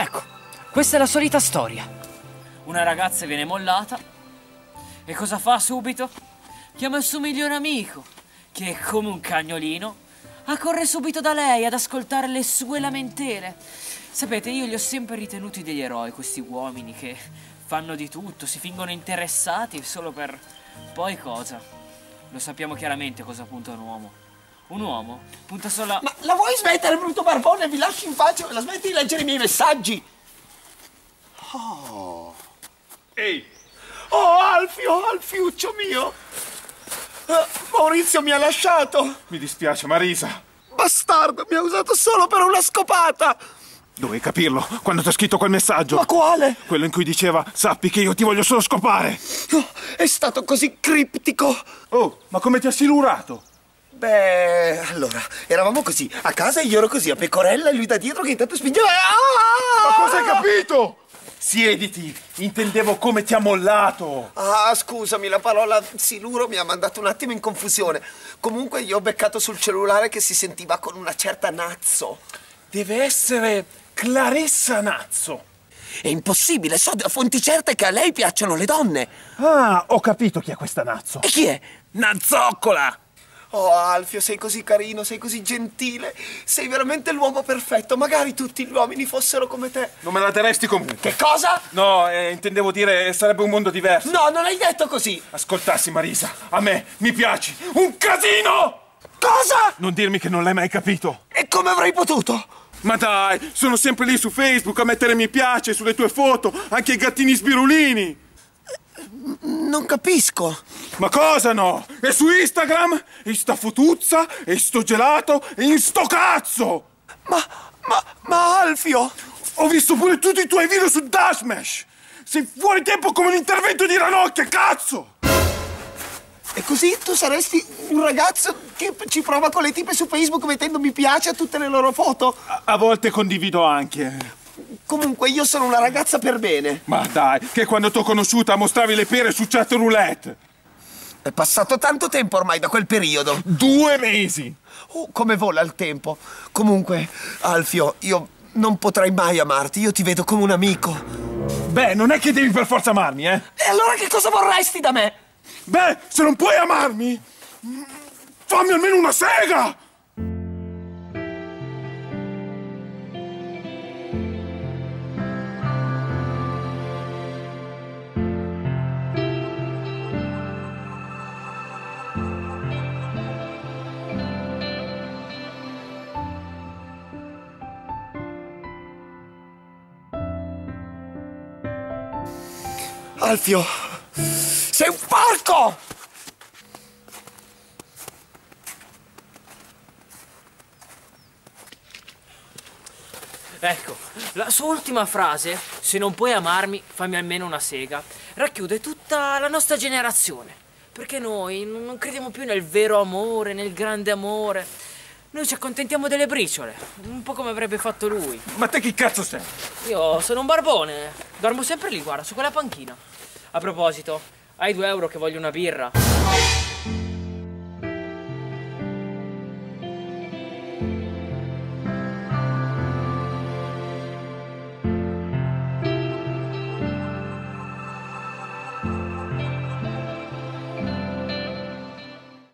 Ecco, questa è la solita storia. Una ragazza viene mollata e cosa fa subito? Chiama il suo migliore amico, che come un cagnolino accorre subito da lei ad ascoltare le sue lamentele. Sapete, io li ho sempre ritenuti degli eroi, questi uomini che fanno di tutto, si fingono interessati solo per poi cosa? Lo sappiamo chiaramente cosa punta un uomo. Un uomo punta solo a... Ma la vuoi smettere, brutto barbone? Mi lasci in faccia, la smetti di leggere i miei messaggi? Oh. Ehi! Oh, Alfio, Alfiuccio mio! Maurizio mi ha lasciato! Mi dispiace, Marisa. Bastardo, mi ha usato solo per una scopata! Dovevi capirlo quando ti ho scritto quel messaggio. Ma quale? Quello in cui diceva, sappi che io ti voglio solo scopare. Oh, è stato così criptico. Oh, ma come ti ha silurato? Beh, allora, eravamo così, a casa io ero così, a pecorella, e lui da dietro che intanto spingeva... Ah! Ma cosa hai capito? Siediti, intendevo come ti ha mollato. Ah, scusami, la parola siluro mi ha mandato un attimo in confusione. Comunque io ho beccato sul cellulare che si sentiva con una certa Nazzo. Deve essere Clarissa Nazzo. È impossibile, so da fonti certe che a lei piacciono le donne. Ah, ho capito chi è questa Nazzo. E chi è? Nazzoccola! Oh, Alfio, sei così carino, sei così gentile, sei veramente l'uomo perfetto. Magari tutti gli uomini fossero come te. Non me la daresti comunque. Che cosa? No, intendevo dire, sarebbe un mondo diverso. No, non hai detto così. Ascoltassi, Marisa, a me mi piaci un casino! Cosa? Non dirmi che non l'hai mai capito. E come avrei potuto? Ma dai, sono sempre lì su Facebook a mettere mi piace sulle tue foto, anche i gattini sbirulini. Non capisco. Ma cosa no? E su Instagram? E sta fotuzza, e sto gelato, e in sto cazzo! Ma Alfio! Ho visto pure tutti i tuoi video su Dasmash! Sei fuori tempo come l'intervento di Ranocchia, cazzo! E così tu saresti un ragazzo che ci prova con le tipe su Facebook mettendo mi piace a tutte le loro foto? A volte condivido anche. Comunque io sono una ragazza per bene. Ma dai, che quando t'ho conosciuta mostravi le pere su Chat Roulette. È passato tanto tempo ormai da quel periodo. 2 mesi. Oh, come vola il tempo. Comunque, Alfio, io non potrei mai amarti. Io ti vedo come un amico. Beh, non è che devi per forza amarmi, eh? E allora che cosa vorresti da me? Beh, se non puoi amarmi, fammi almeno una sega! Alfio, sei un porco! Ecco, la sua ultima frase, se non puoi amarmi, fammi almeno una sega, racchiude tutta la nostra generazione. Perché noi non crediamo più nel vero amore, nel grande amore. Noi ci accontentiamo delle briciole, un po' come avrebbe fatto lui. Ma te chi cazzo sei? Io sono un barbone, dormo sempre lì, guarda, su quella panchina. A proposito, hai 2 euro che voglio una birra?